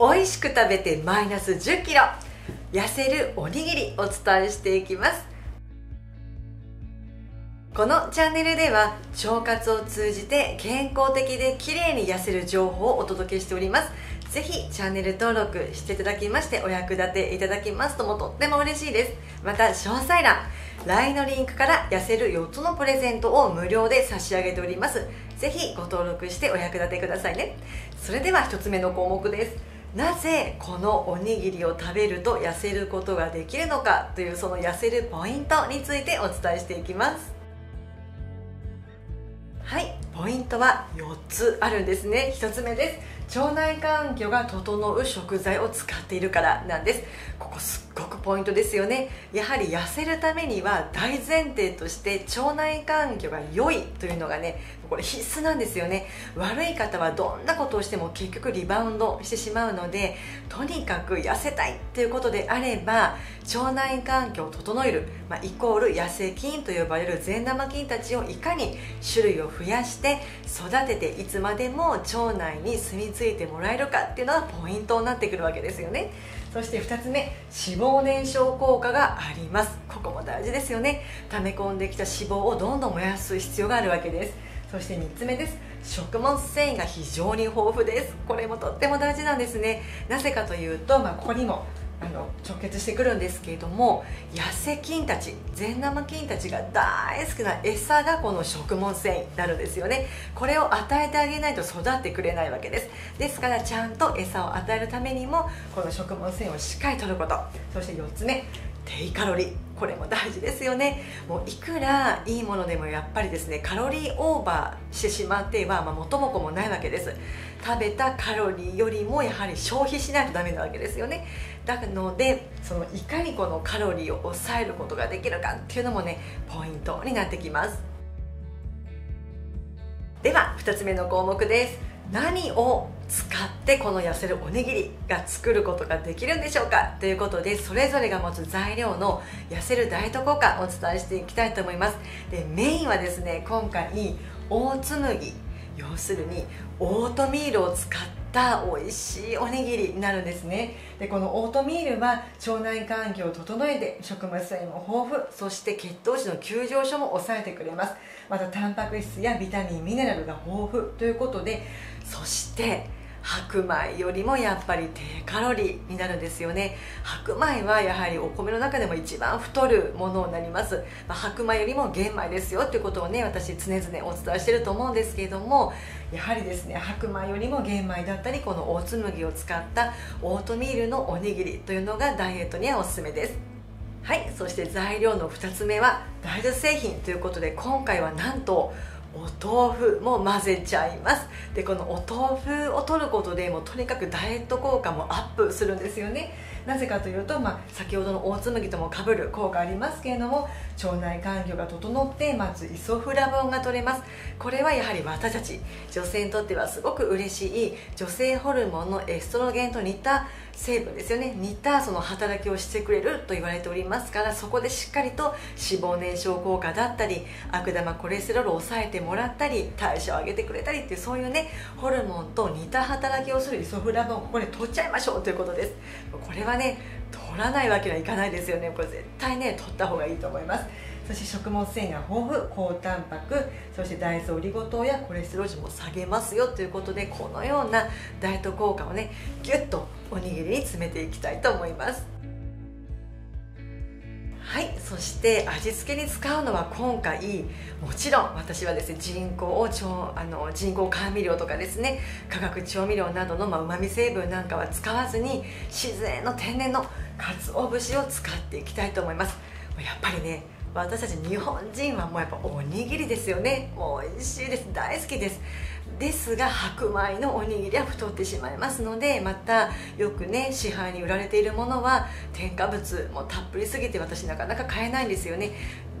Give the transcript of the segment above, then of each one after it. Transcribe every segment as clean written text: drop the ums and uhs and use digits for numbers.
美味しく食べてマイナス10キロ痩せるおにぎりお伝えしていきます。このチャンネルでは腸活を通じて健康的で綺麗に痩せる情報をお届けしております。ぜひチャンネル登録していただきましてお役立ていただきますともとっても嬉しいです。また詳細欄 LINE のリンクから痩せる4つのプレゼントを無料で差し上げております。ぜひご登録してお役立てくださいね。それでは1つ目の項目です。なぜこのおにぎりを食べると痩せることができるのかというその痩せるポイントについてお伝えしていきます。はい、ポイントは4つあるんですね。1つ目です。腸内環境が整う食材を使っているからなんです。ここすっごくポイントですよね。やはり痩せるためには大前提として腸内環境が良いというのがね、これ必須なんですよね。悪い方はどんなことをしても結局リバウンドしてしまうので、とにかく痩せたいっていうことであれば腸内環境を整える、イコール痩せ菌と呼ばれる善玉菌たちをいかに種類を増やして育てていつまでも腸内に住みついてもらえるかっていうのがポイントになってくるわけですよね。そして2つ目、脂肪燃焼効果があります。ここも大事ですよね。溜め込んできた脂肪をどんどん燃やす必要があるわけです。そして3つ目です。食物繊維が非常に豊富です。これもとっても大事なんですね。なぜかというと、ここにも直結してくるんですけれども、痩せ菌たち善玉菌たちが大好きな餌がこの食物繊維になるんですよね。これを与えてあげないと育ってくれないわけです。ですからちゃんと餌を与えるためにもこの食物繊維をしっかりとること。そして4つ目、低カロリー。これも大事ですよね。もういくらいいものでもやっぱりですね、カロリーオーバーしてしまっては元も子もないわけです。食べたカロリーよりもやはり消費しないとダメなわけですよね。なのでいかにこのカロリーを抑えることができるかっていうのもね、ポイントになってきます。では2つ目の項目です。何を使ってこの痩せるおにぎりが作ることができるんでしょうかということで、それぞれが持つ材料の痩せるダイエット効果をお伝えしていきたいと思います。でメインはですね、今回オーツ麦、要するにオートミールを使った美味しいおにぎりになるんですね。でこのオートミールは腸内環境を整えて食物繊維も豊富、そして血糖値の急上昇も抑えてくれます。またタンパク質やビタミンミネラルが豊富ということで、そして白米よりもやっぱり低カロリーになるんですよね。白米はやはりお米の中でも一番太るものになります。白米よりも玄米ですよということをね、私常々お伝えしてると思うんですけれども、やはりですね、白米よりも玄米だったりこのオーツ麦を使ったオートミールのおにぎりというのがダイエットにはおすすめです。はい、そして材料の2つ目は大豆製品ということで、今回はなんとお豆腐も混ぜちゃいます。でこのお豆腐を取ることでもうとにかくダイエット効果もアップするんですよね。なぜかというと、先ほどのオーツ麦ともかぶる効果ありますけれども、腸内環境が整ってまずイソフラボンが取れます。これはやはり私たち女性にとってはすごく嬉しい女性ホルモンのエストロゲンと似た成分ですよね。似たその働きをしてくれると言われておりますから、そこでしっかりと脂肪燃焼効果だったり悪玉コレステロールを抑えてもらったり代謝を上げてくれたりっていう、そういうねホルモンと似た働きをするイソフラボン、これ取っちゃいましょうということです。これはね取らないわけにはいかないですよね。これ絶対ね取った方がいいと思います。そして食物繊維が豊富、高タンパク、そして大豆オリゴ糖やコレステロール値も下げますよということで、このようなダイエット効果をねギュッとおにぎりに詰めていきたいと思います。はい、そして味付けに使うのは今回もちろん私はですね、人工甘味料とかですね、化学調味料などのうまみ成分なんかは使わずに自然の天然の鰹節を使っていきたいと思います。やっぱりね私たち日本人はもうやっぱおにぎりですよね。もう美味しいです、大好きです。ですが白米のおにぎりは太ってしまいますので、またよくね市販に売られているものは添加物もたっぷりすぎて私なかなか買えないんですよね。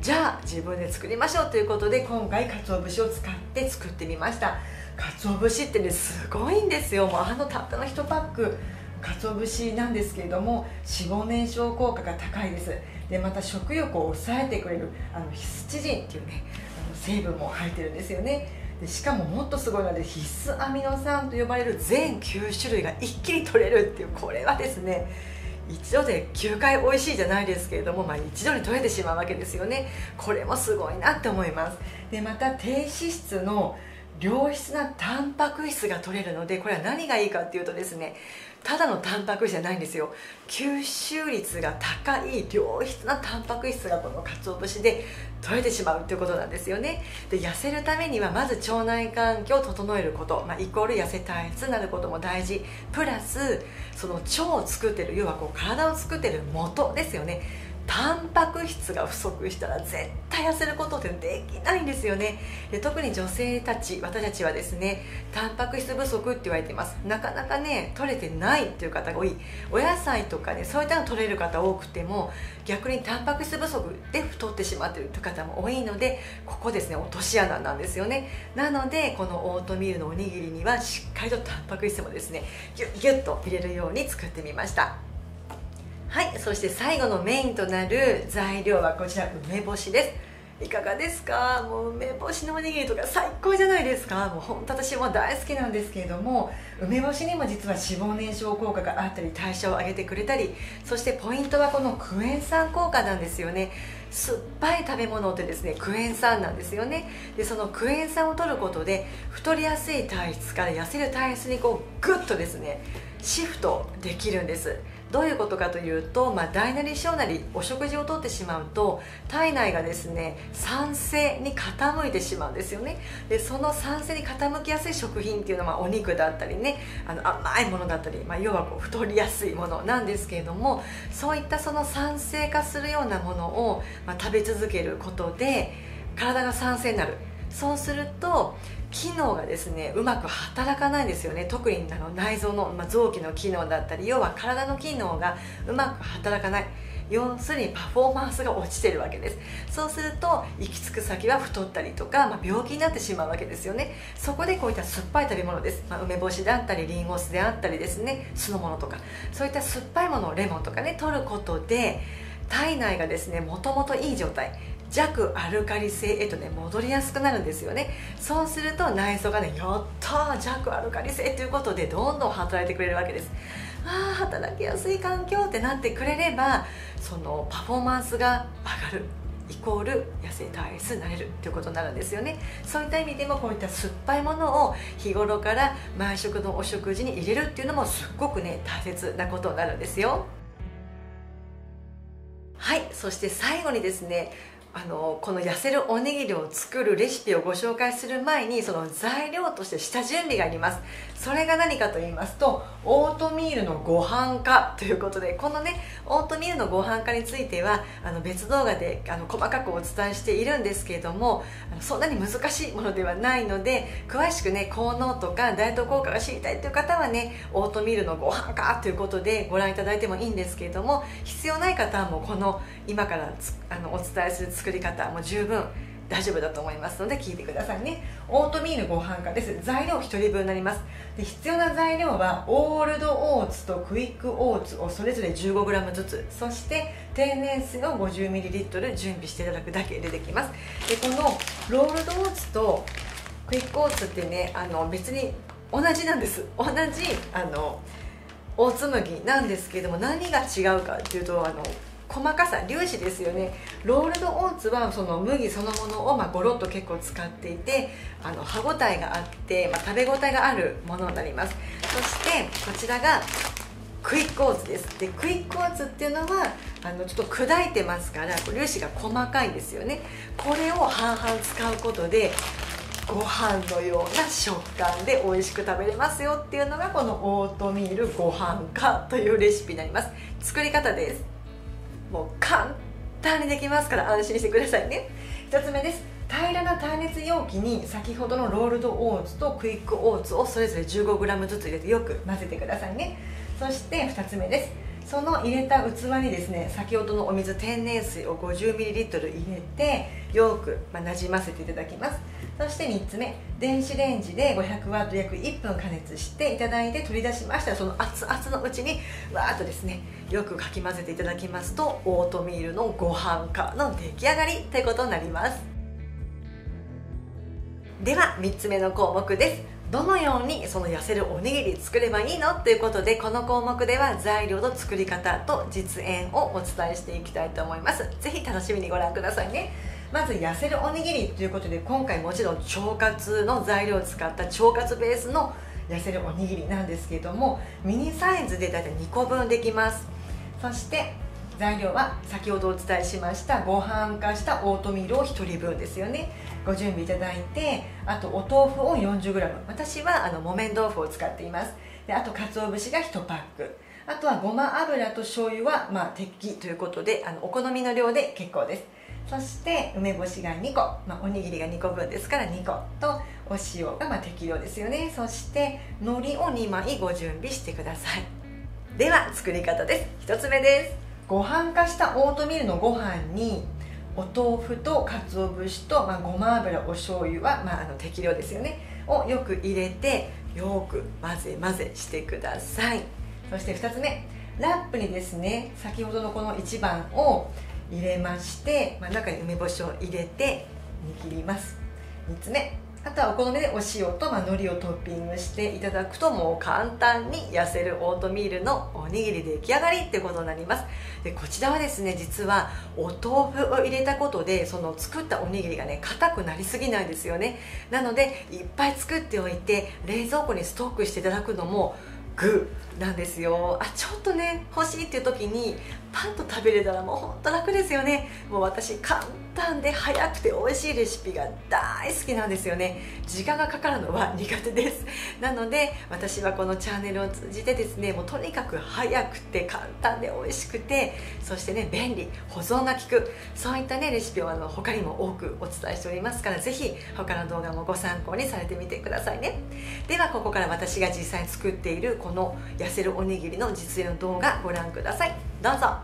じゃあ自分で作りましょうということで、今回鰹節を使って作ってみました。鰹節ってねすごいんですよ。もうたったの1パック鰹節なんですけれども、脂肪燃焼効果が高いです。でまた食欲を抑えてくれるヒスチジンっていうね成分も入ってるんですよね。でしかももっとすごいので必須アミノ酸と呼ばれる全9種類が一気に取れるっていう、これはですね一度で9回美味しいじゃないですけれども、まあ、一度に取れてしまうわけですよね。これもすごいなって思います。でまた低脂質の良質なタンパク質が取れるので、これは何がいいかっていうとですね、ただのタンパク質じゃないんですよ。吸収率が高い良質なタンパク質がこの鰹節で取れてしまうということなんですよね。で痩せるためにはまず腸内環境を整えること、イコール痩せ体質になることも大事、プラスその腸を作ってる、要はこう体を作ってる元ですよね。タンパク質が不足したら絶対痩せることってできないんですよね。で特に女性たち、私たちはですねタンパク質不足って言われています。なかなかね取れてないっていう方が多い。お野菜とかねそういったの取れる方多くても、逆にタンパク質不足で太ってしまっている方も多いので、ここですね落とし穴なんですよね。なのでこのオートミールのおにぎりにはしっかりとタンパク質もですねギュッギュッと入れるように作ってみました。はい、そして最後のメインとなる材料はこちら梅干しです。いかがですか？もう梅干しのおにぎりとか最高じゃないですか。もう本当私も大好きなんですけれども、梅干しにも実は脂肪燃焼効果があったり、代謝を上げてくれたり、そしてポイントはこのクエン酸効果なんですよね。酸っぱい食べ物ってですねクエン酸なんですよね。でそのクエン酸を取ることで太りやすい体質から痩せる体質にこうグッとですねシフトできるんです。どういうことかというと、大なり小なりお食事をとってしまうと体内がですね酸性に傾いてしまうんですよね。でその酸性に傾きやすい食品っていうのはお肉だったりね、甘いものだったり、要はこう太りやすいものなんですけれども、そういったその酸性化するようなものを、食べ続けることで体が酸性になる。そうすると機能がですねうまく働かないんですよね。特に内臓の、臓器の機能だったり、要は体の機能がうまく働かない、要するにパフォーマンスが落ちてるわけです。そうすると行き着く先は太ったりとか、病気になってしまうわけですよね。そこでこういった酸っぱい食べ物です、梅干しだったりリンゴ酢であったりですね、酢の物とかそういった酸っぱいものをレモンとかね取ることで、体内がですねもともといい状態、弱アルカリ性へとね戻りやすくなるんですよね。そうすると内臓がねやった弱アルカリ性ということでどんどん働いてくれるわけです。働きやすい環境ってなってくれれば、そのパフォーマンスが上がるイコール痩せ体質になれるということになるんですよね。そういった意味でもこういった酸っぱいものを日頃から毎食のお食事に入れるっていうのもすっごくね大切なことになるんですよ。はい、そして最後にですねこの痩せるおにぎりを作るレシピをご紹介する前に、その材料として下準備があります。それが何かと言いますと、オートミールのご飯化ということで、このねオートミールのご飯化については別動画で細かくお伝えしているんですけれども、そんなに難しいものではないので、詳しくね効能とかダイエット効果が知りたいという方はねオートミールのご飯化ということでご覧いただいてもいいんですけれども、必要ない方はもうこの今からお伝えする作り方も十分大丈夫だと思いますので聞いてくださいね。オートミールご飯化です。材料1人分になります。で必要な材料はオールドオーツとクイックオーツをそれぞれ 15g ずつ、そして天然水を 50ml 準備していただくだけでできます。でこのロールドオーツとクイックオーツってね別に同じなんです。同じオーツ麦なんですけれども、何が違うかっていうと細かさ、粒子ですよね。ロールドオーツはその麦そのものをゴロッと結構使っていて、歯ごたえがあって、食べ応えがあるものになります。そしてこちらがクイックオーツです。でクイックオーツっていうのはちょっと砕いてますから粒子が細かいんですよね。これを半々使うことでご飯のような食感で美味しく食べれますよっていうのがこのオートミールご飯化というレシピになります。作り方です。もう簡単にできますから安心してくださいね。1つ目です。平らな耐熱容器に先ほどのロールドオーツとクイックオーツをそれぞれ 15g ずつ入れてよく混ぜてくださいね。そして2つ目です。その入れた器にですね先ほどのお水天然水を 50ml 入れてよくなじませていただきます。そして3つ目、電子レンジで 500W 約1分加熱していただいて取り出しましたら、その熱々のうちにわーっとですねよくかき混ぜていただきますとオートミールのご飯化の出来上がりということになります。では3つ目の項目です。どのようにその痩せるおにぎり作ればいいのということで、この項目では材料と作り方と実演をお伝えしていきたいと思います。ぜひ楽しみにご覧くださいね。まず痩せるおにぎりということで、今回もちろん腸活の材料を使った腸活ベースの痩せるおにぎりなんですけれども、ミニサイズでだいたい2個分できます。そして材料は先ほどお伝えしましたご飯化したオートミールを1人分ですよね。ご準備いただいて、あとお豆腐を 40g、 私は木綿豆腐を使っています。であと鰹節が1パック、あとはごま油と醤油は適宜ということで、お好みの量で結構です。そして梅干しが2個、おにぎりが2個分ですから2個と、お塩が適量ですよね。そして海苔を2枚ご準備してください。では作り方です。1つ目です。ご飯化したオートミールのご飯にお豆腐と鰹節と、ごま油、お醤油は、適量ですよねをよく入れて、よく混ぜしてください。そして2つ目、ラップにですね、先ほどのこの1番を入れまして、中に梅干しを入れて握ります。3つ目、あとはお好みでお塩と、海苔をトッピングしていただくと、もう簡単に痩せるオートミールのおにぎり出来上がりってことになります。でこちらはですね、実はお豆腐を入れたことで、その作ったおにぎりがね、硬くなりすぎないですよね。なのでいっぱい作っておいて冷蔵庫にストックしていただくのもグーなんですよ。ちょっとね欲しいっていう時にパッと食べれたら、もうほんと楽ですよね。もう私、簡単で早くて美味しいレシピが大好きなんですよね。時間がかかるのは苦手です。なので私はこのチャンネルを通じてですね、もうとにかく早くて簡単で美味しくて、そしてね便利、保存が利く、そういったねレシピを他にも多くお伝えしておりますから、ぜひ他の動画もご参考にされてみてくださいね。ではここから私が実際に作っているこの痩せるおにぎりの実演の動画ご覧ください。どうぞ。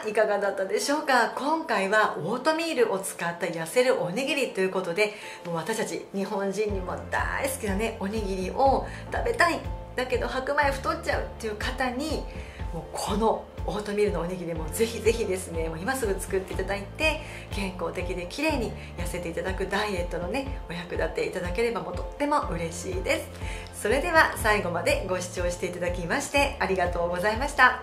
さんいかがだったでしょうか。今回はオートミールを使った痩せるおにぎりということで、もう私たち日本人にも大好きなねおにぎりを食べたい、だけど白米太っちゃうっていう方にもうこのオートミールのおにぎりもぜひぜひですね、もう今すぐ作っていただいて健康的で綺麗に痩せていただくダイエットのねお役立ていただければもうとっても嬉しいです。それでは最後までご視聴していただきましてありがとうございました。